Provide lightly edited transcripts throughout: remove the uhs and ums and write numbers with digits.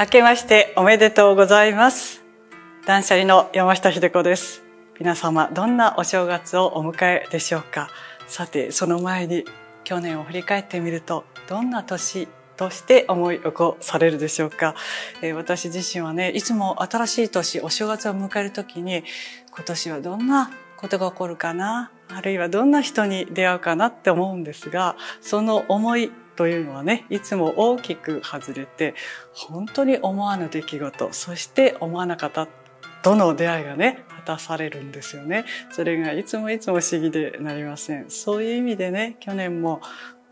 明けましておめでとうございます。断捨離の山下秀子です。皆様どんなお正月をお迎えでしょうか。さてその前に去年を振り返ってみるとどんな年として思い起こされるでしょうか。私自身はねいつも新しい年お正月を迎える時に今年はどんなことが起こるかなあるいはどんな人に出会うかなって思うんですがその思いというのはねいつも大きく外れて本当に思わぬ出来事そして思わなかったとの出会いがね果たされるんですよね。それがいつも不思議でなりません。そういう意味でね去年も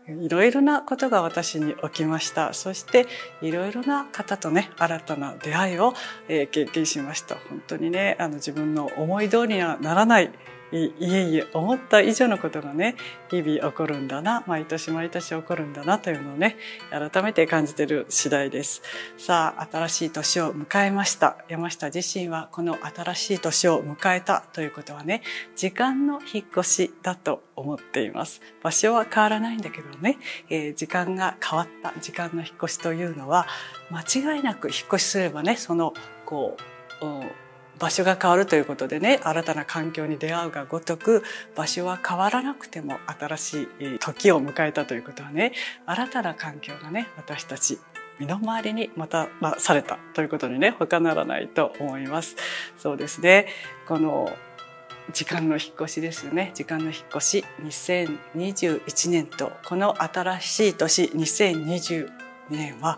いろいろなことが私に起きました。そしていろいろな方とね新たな出会いを経験しました。本当にね自分の思い通りにはならないいえ思った以上のことがね日々起こるんだな毎年毎年起こるんだなというのをね改めて感じている次第です。さあ新しい年を迎えました。山下自身はこの新しい年を迎えたということはね時間の引っ越しだと思っています。場所は変わらないんだけどね、時間が変わった時間の引っ越しというのは間違いなく引っ越しすればねその場所が変わるということでね新たな環境に出会うがごとく場所は変わらなくても新しい時を迎えたということはね新たな環境がね私たち身の回りにまたされたということにね他ならないと思います。そうですねこの時間の引っ越しですよね。時間の引っ越し2021年とこの新しい年2022年は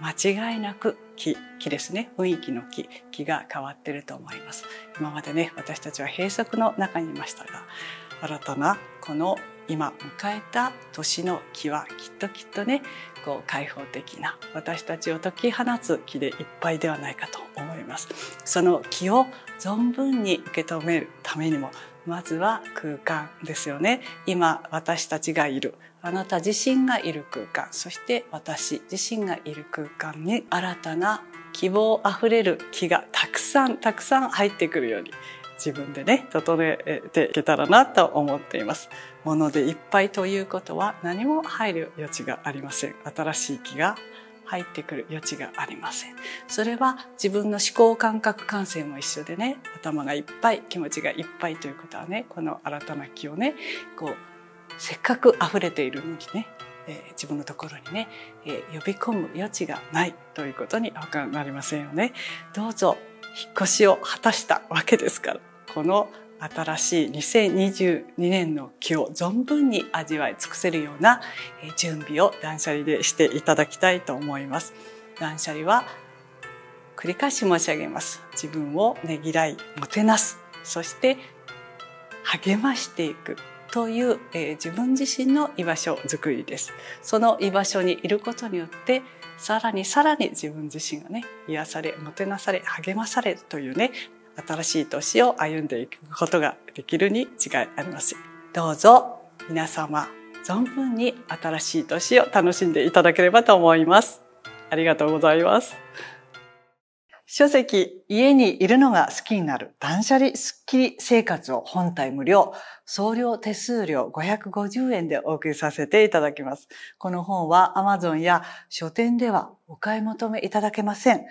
間違いなく気ですね。雰囲気の気が変わっていると思います。今までね私たちは閉塞の中にいましたが新たなこの今迎えた年の気はきっとね開放的な私たちを解き放つ気でいっぱいではないかと思います。その気を存分に受け止めるためにもまずは空間ですよね。今私たちがいるあなた自身がいる空間そして私自身がいる空間に新たな希望あふれる気がたくさん入ってくるように自分でね整えていけたらなと思っています。物でいっぱいということは何も入る余地がありません。新しい気が入ってくる余地がありません。それは自分の思考感覚感性も一緒でね頭がいっぱい気持ちがいっぱいということはねこの新たな気をねせっかく溢れているのにね、自分のところにね、呼び込む余地がないということに他なりませんよね。どうぞ引っ越しを果たしたわけですからこの新しい2022年の気を存分に味わい尽くせるような準備を断捨離でしていただきたいと思います。断捨離は繰り返し申し上げます。自分をねぎらい、もてなす、そして励ましていくという、自分自身の居場所づくりです。その居場所にいることによってさらに自分自身がね癒され、もてなされ、励まされるというね新しい年を歩んでいくことができるに違いありません。どうぞ皆様存分に新しい年を楽しんでいただければと思います。ありがとうございます。書籍家にいるのが好きになる断捨離スッキリ生活を本体無料送料手数料550円でお送りさせていただきます。この本は Amazon や書店ではお買い求めいただけません。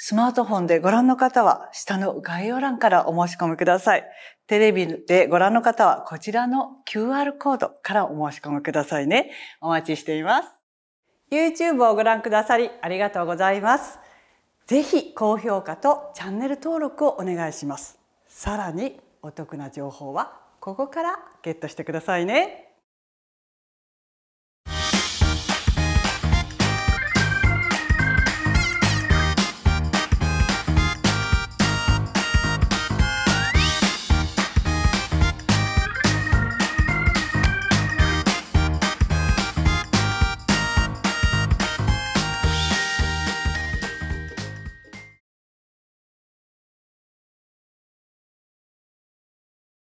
スマートフォンでご覧の方は下の概要欄からお申し込みください。テレビでご覧の方はこちらの QR コードからお申し込みくださいね。お待ちしています。YouTube をご覧くださりありがとうございます。ぜひ高評価とチャンネル登録をお願いします。さらにお得な情報はここからゲットしてくださいね。